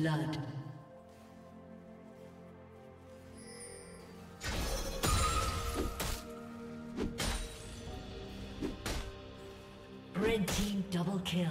Blood. Red team double kill.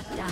Shut down.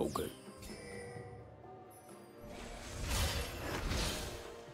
Okay.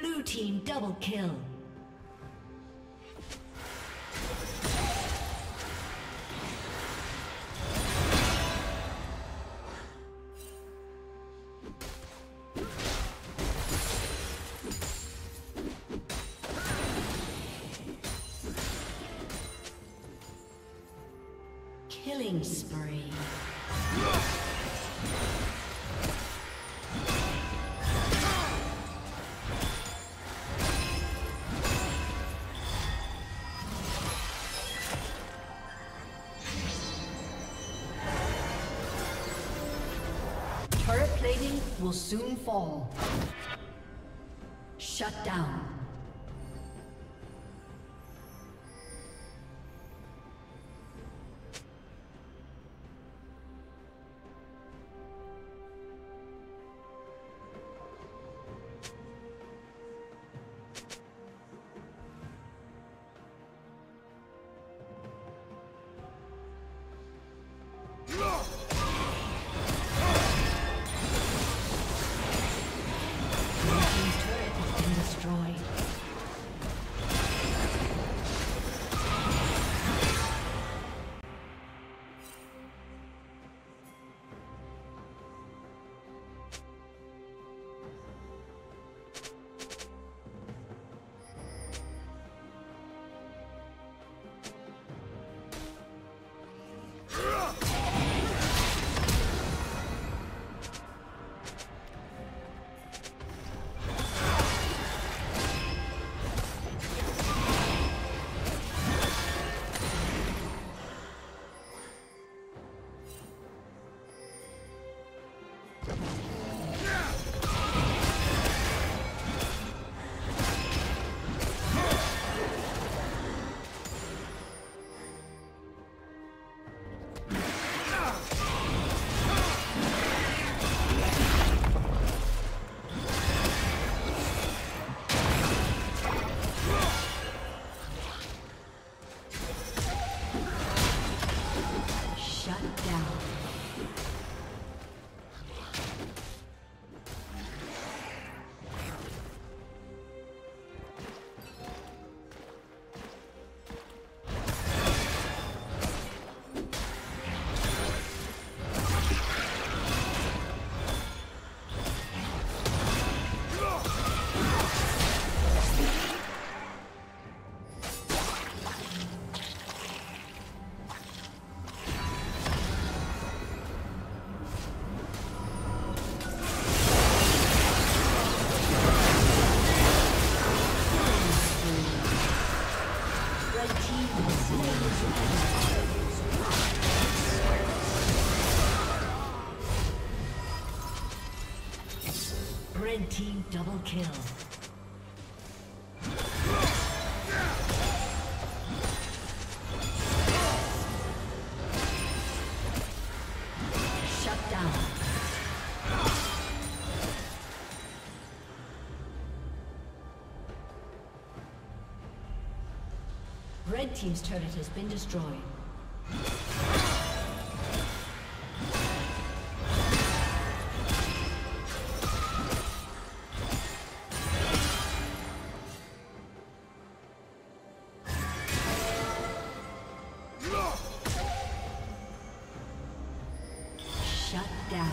Blue team double kill. Killing spree. Will soon fall. Shut down. team double kill. Red team's turret has been destroyed. Shut down.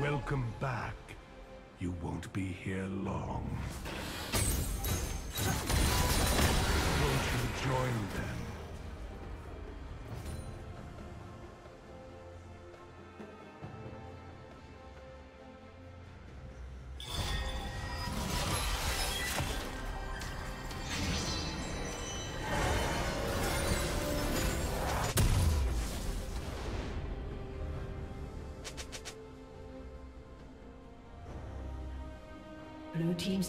Welcome back. You won't be here long. Won't you join them? Blue team's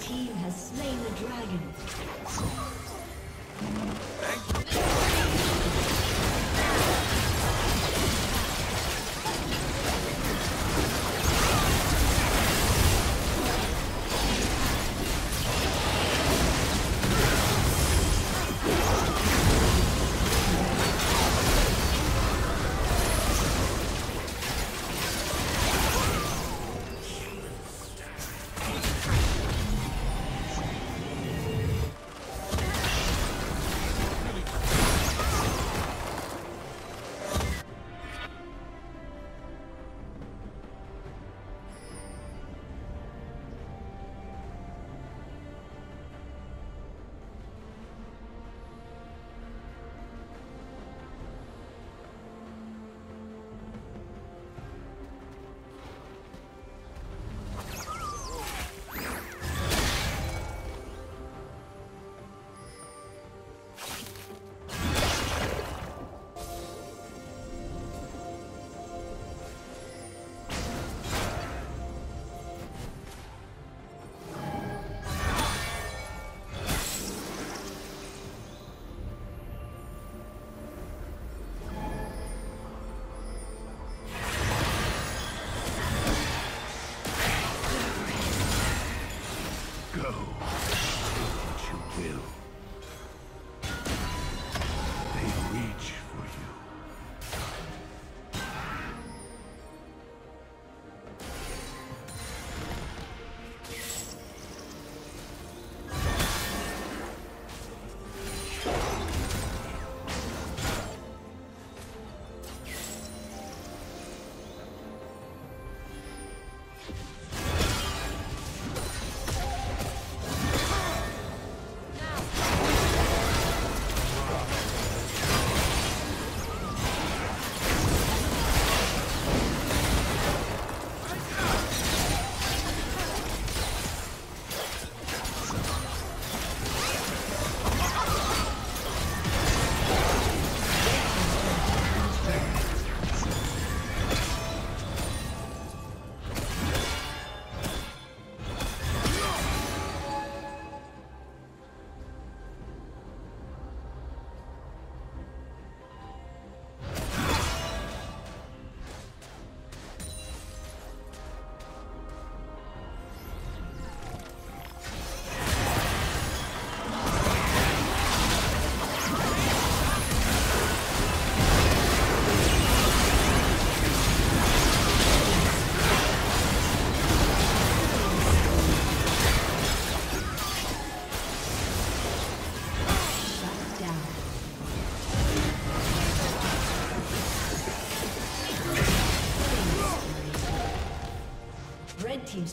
team has slain the dragon. Team's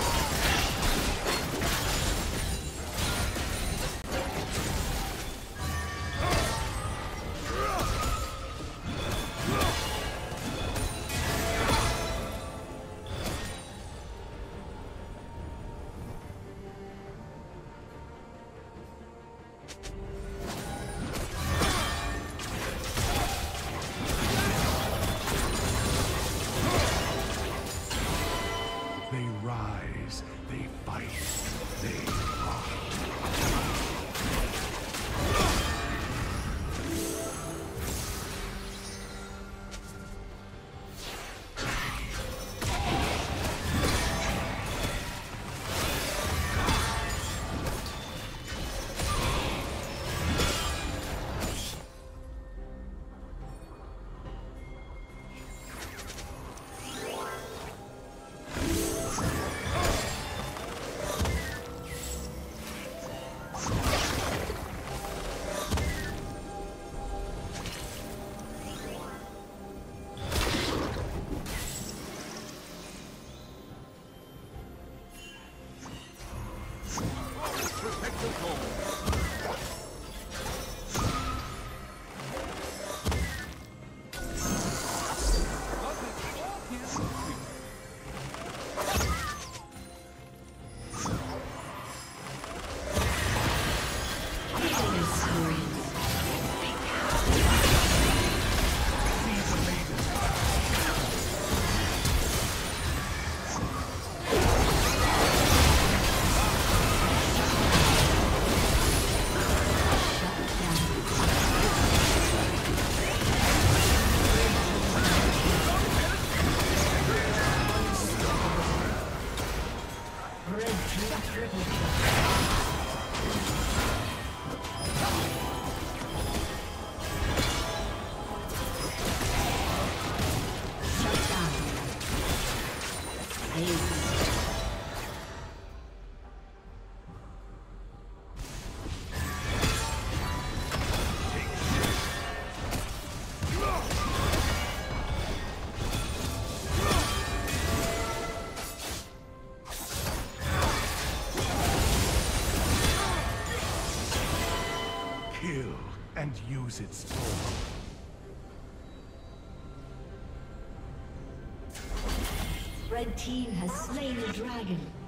And use its form. Red team has slain the dragon.